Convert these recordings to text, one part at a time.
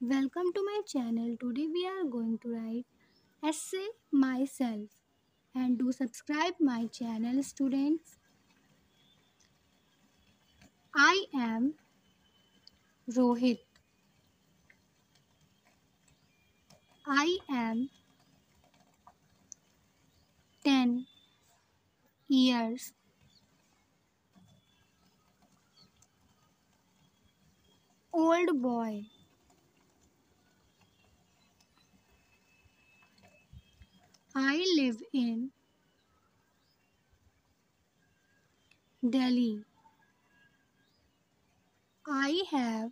Welcome to my channel. Today we are going to write essay myself, and do subscribe my channel, students. I am Rohit. I am 10 years old boy. I live in Delhi. I have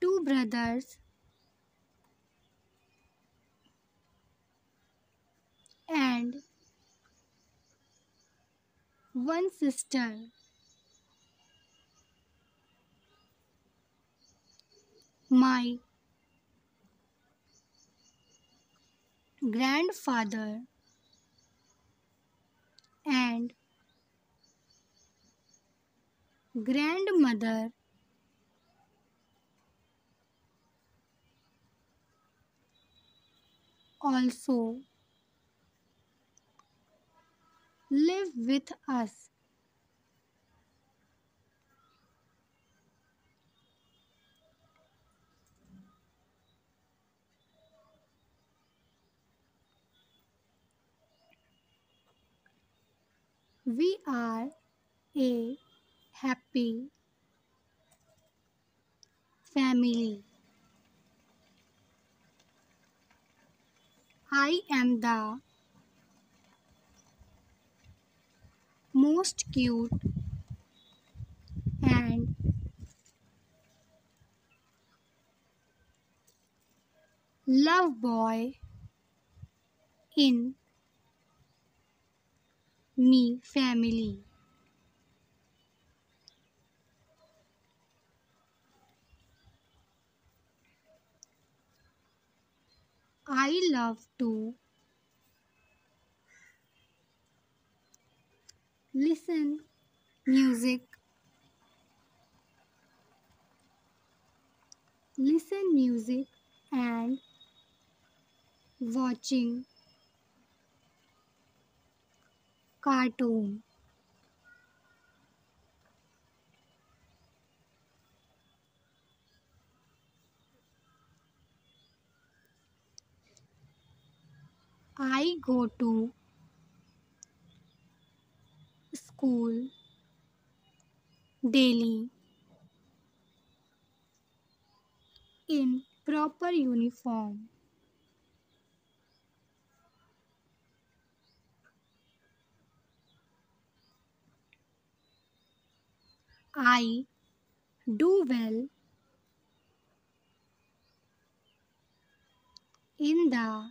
2 brothers and 1 sister. My grandfather and grandmother also live with us. We are a happy family. I am the most cute and loved boy in me family. I love to listen music, and watching cartoon. I go to school daily in proper uniform. I do well in the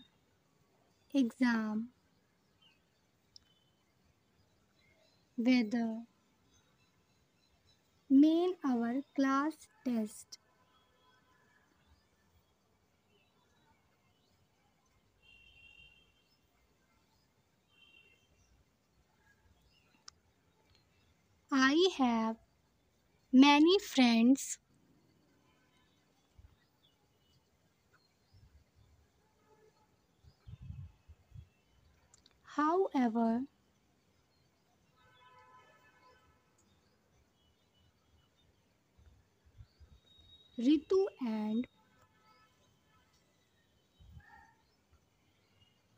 exam, whether main our class test. I have many friends . However, Ritu and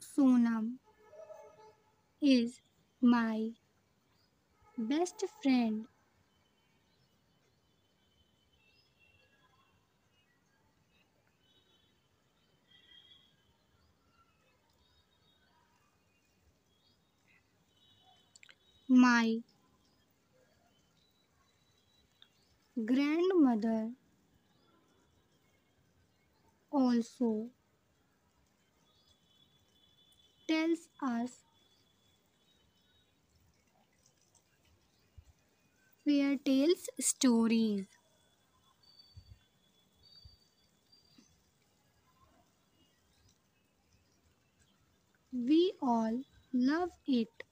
Sonam is my best friend. My grandmother also tells us fairy tales stories. We all love it.